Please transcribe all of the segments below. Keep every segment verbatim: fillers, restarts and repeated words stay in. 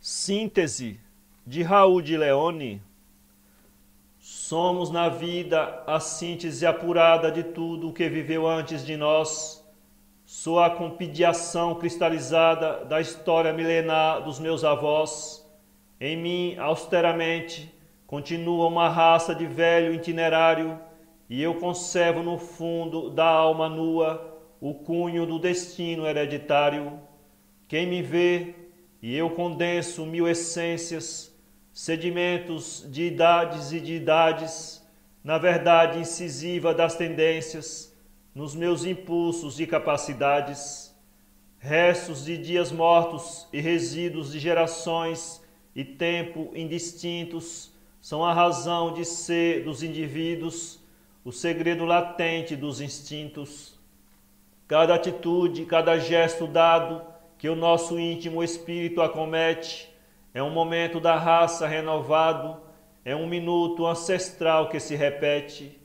Síntese de Raul de Leone. Somos na vida a síntese apurada de tudo o que viveu antes de nós, sou a compendiação cristalizada da história milenar dos meus avós. Em mim, austeramente, continua uma raça de velho itinerário e eu conservo no fundo da alma nua o cunho do destino hereditário. Quem me vê, e eu condenso mil essências, sedimentos de idades e de idades, na verdade incisiva das tendências, nos meus impulsos e capacidades, restos de dias mortos e resíduos de gerações e tempo indistintos, são a razão de ser dos indivíduos, o segredo latente dos instintos. Cada atitude, cada gesto dado, que o nosso íntimo espírito acomete, é um momento da raça renovado, é um minuto ancestral que se repete.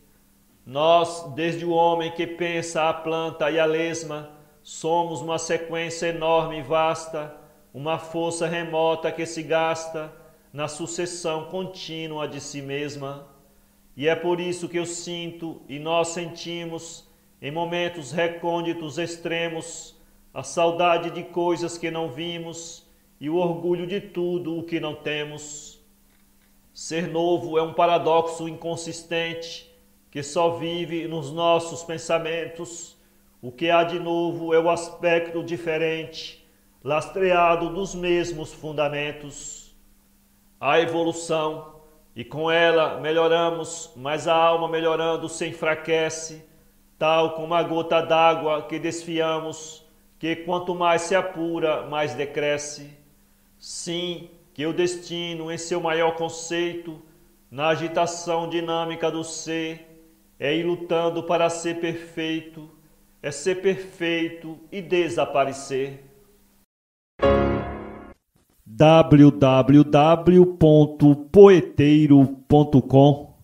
Nós, desde o homem que pensa a planta e a lesma, somos uma sequência enorme e vasta, uma força remota que se gasta na sucessão contínua de si mesma. E é por isso que eu sinto e nós sentimos, em momentos recônditos extremos, a saudade de coisas que não vimos e o orgulho de tudo o que não temos. Ser novo é um paradoxo inconsistente que só vive nos nossos pensamentos. O que há de novo é o aspecto diferente, lastreado dos mesmos fundamentos. A evolução, e com ela melhoramos, mas a alma melhorando se enfraquece, tal como a gota d'água que desfiamos, que quanto mais se apura, mais decresce. Sim, que o destino, em seu maior conceito, na agitação dinâmica do ser, é ir lutando para ser perfeito, é ser perfeito e desaparecer. w w w ponto poeteiro ponto com